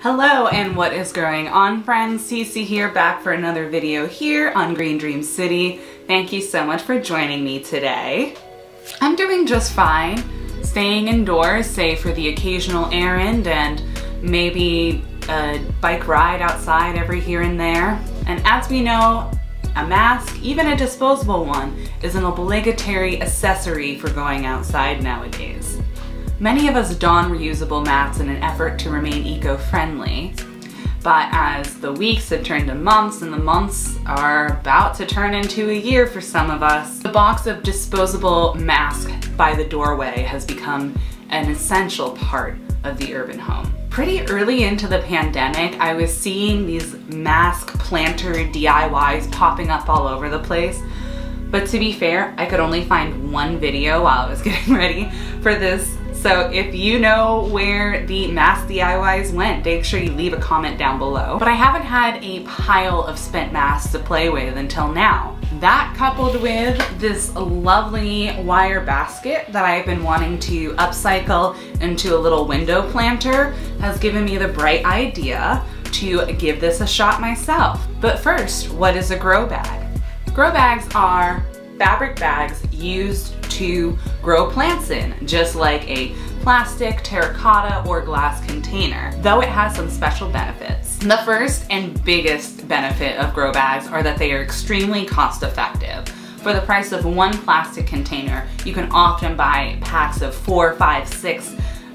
Hello and what is going on, friends? Cece here, back for another video here on Green Dream City. Thank you so much for joining me today. I'm doing just fine, staying indoors, save for the occasional errand and maybe a bike ride outside every here and there. And as we know, a mask, even a disposable one, is an obligatory accessory for going outside nowadays. Many of us don reusable masks in an effort to remain eco-friendly, but as the weeks have turned to months and the months are about to turn into a year for some of us, the box of disposable masks by the doorway has become an essential part of the urban home. Pretty early into the pandemic, I was seeing these mask planter DIYs popping up all over the place. But to be fair, I could only find one video while I was getting ready for this. So if you know where the mask DIYs went, make sure you leave a comment down below. But I haven't had a pile of spent masks to play with until now. That, coupled with this lovely wire basket that I've been wanting to upcycle into a little window planter, has given me the bright idea to give this a shot myself. But first, what is a grow bag? Grow bags are fabric bags used to grow plants in, just like a plastic, terracotta, or glass container, though it has some special benefits. The first and biggest benefit of grow bags are that they are extremely cost effective. For the price of one plastic container, you can often buy packs of 4, 5, 6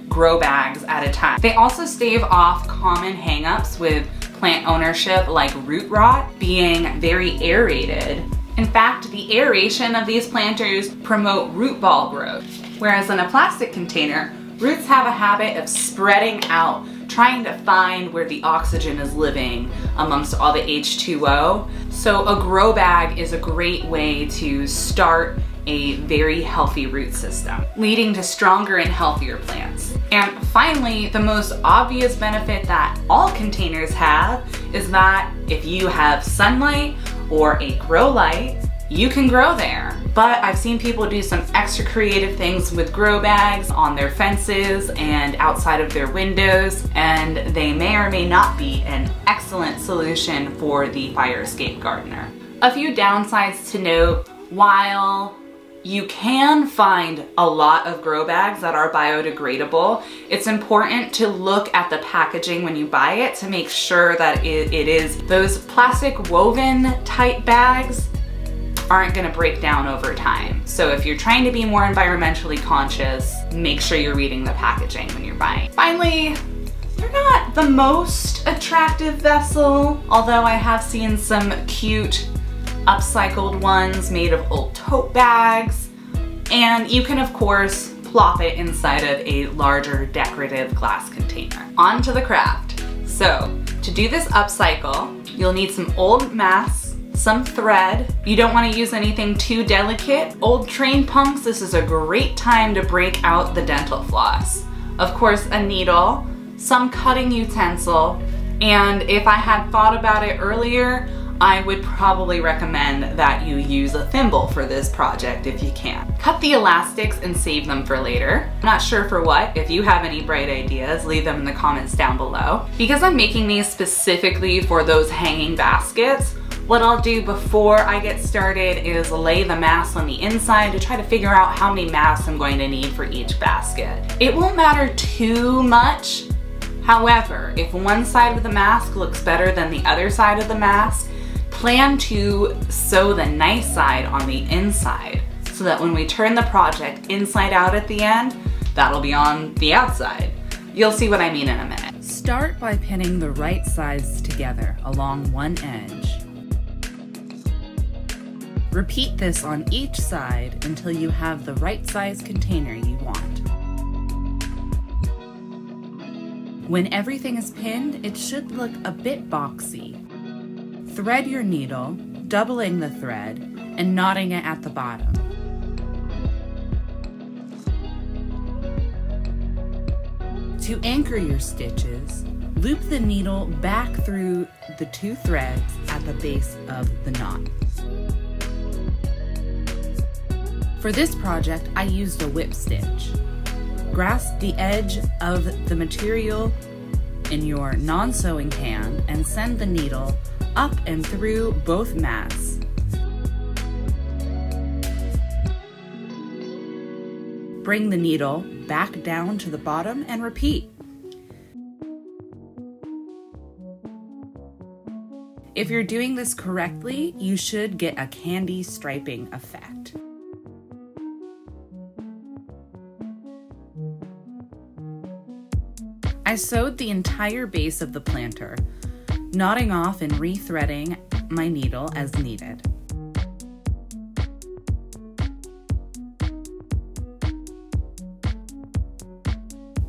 grow bags at a time. They also stave off common hangups with plant ownership, like root rot, being very aerated. In fact, the aeration of these planters promote root ball growth, whereas in a plastic container, roots have a habit of spreading out, trying to find where the oxygen is living amongst all the H2O. So a grow bag is a great way to start a very healthy root system, leading to stronger and healthier plants. And finally, the most obvious benefit that all containers have is that if you have sunlight or a grow light, you can grow there. But I've seen people do some extra creative things with grow bags on their fences and outside of their windows, and they may or may not be an excellent solution for the fire escape gardener. A few downsides to note: while you can find a lot of grow bags that are biodegradable, it's important to look at the packaging when you buy it to make sure that it is those plastic woven type bags aren't going to break down over time. So if you're trying to be more environmentally conscious, make sure you're reading the packaging when you're buying. Finally, they're not the most attractive vessel, although I have seen some cute upcycled ones made of old tote bags, and you can of course plop it inside of a larger decorative glass container. On to the craft. So to do this upcycle, you'll need some old masks, some thread. You don't want to use anything too delicate. Old train punks, this is a great time to break out the dental floss. Of course, a needle, some cutting utensil, and if I had thought about it earlier, I would probably recommend that you use a thimble for this project if you can. Cut the elastics and save them for later. I'm not sure for what. If you have any bright ideas, leave them in the comments down below. Because I'm making these specifically for those hanging baskets, what I'll do before I get started is lay the masks on the inside to try to figure out how many masks I'm going to need for each basket. It won't matter too much. However, if one side of the mask looks better than the other side of the mask, plan to sew the nice side on the inside so that when we turn the project inside out at the end, that'll be on the outside. You'll see what I mean in a minute. Start by pinning the right sides together along one edge. Repeat this on each side until you have the right size container you want. When everything is pinned, it should look a bit boxy. Thread your needle, doubling the thread and knotting it at the bottom. To anchor your stitches, loop the needle back through the two threads at the base of the knot. For this project, I used a whip stitch. Grasp the edge of the material in your non-sewing hand and send the needle up and through both mats. Bring the needle back down to the bottom and repeat. If you're doing this correctly, you should get a candy striping effect. I sewed the entire base of the planter, knotting off and rethreading my needle as needed.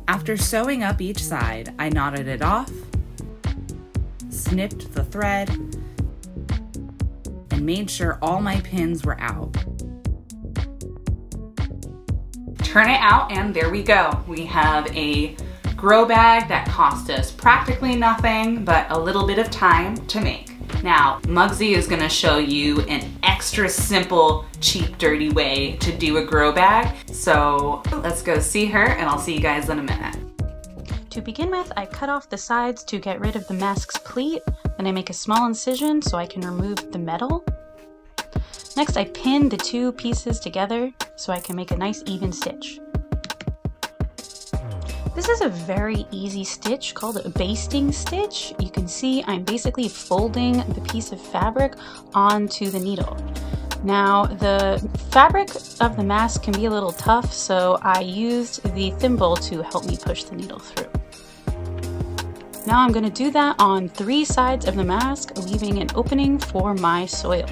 After sewing up each side, I knotted it off, snipped the thread, and made sure all my pins were out. Turn it out and there we go. We have a grow bag that cost us practically nothing but a little bit of time to make. Now, Mugsy is gonna show you an extra simple, cheap, dirty way to do a grow bag. So let's go see her and I'll see you guys in a minute. To begin with, I cut off the sides to get rid of the mask's pleat, then I make a small incision so I can remove the metal. Next, I pin the two pieces together so I can make a nice even stitch. This is a very easy stitch called a basting stitch. You can see I'm basically folding the piece of fabric onto the needle. Now, the fabric of the mask can be a little tough, so I used the thimble to help me push the needle through. Now I'm going to do that on three sides of the mask, leaving an opening for my soil.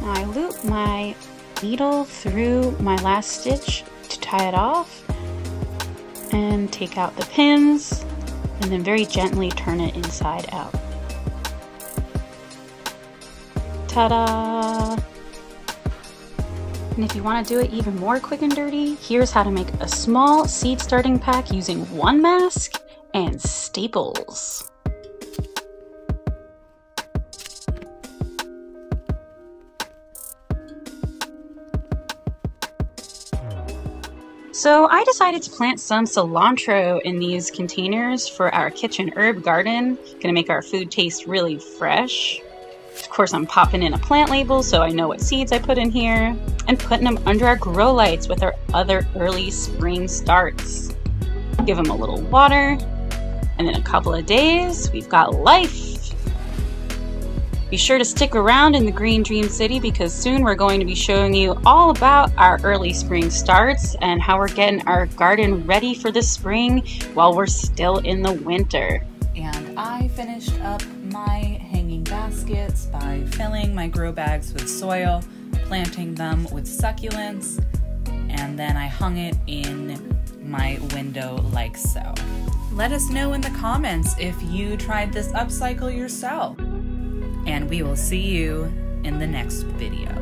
Now I loop my needle through my last stitch to tie it off and take out the pins and then very gently turn it inside out. Ta-da! And if you want to do it even more quick and dirty, here's how to make a small seed starting pack using one mask and staples. So I decided to plant some cilantro in these containers for our kitchen herb garden. Gonna make our food taste really fresh. Of course, I'm popping in a plant label so I know what seeds I put in here and putting them under our grow lights with our other early spring starts. Give them a little water, and in a couple of days, we've got life. Be sure to stick around in the Green Dream City because soon we're going to be showing you all about our early spring starts and how we're getting our garden ready for the spring while we're still in the winter. And I finished up my hanging baskets by filling my grow bags with soil, planting them with succulents, and then I hung it in my window like so. Let us know in the comments if you tried this upcycle yourself. And we will see you in the next video.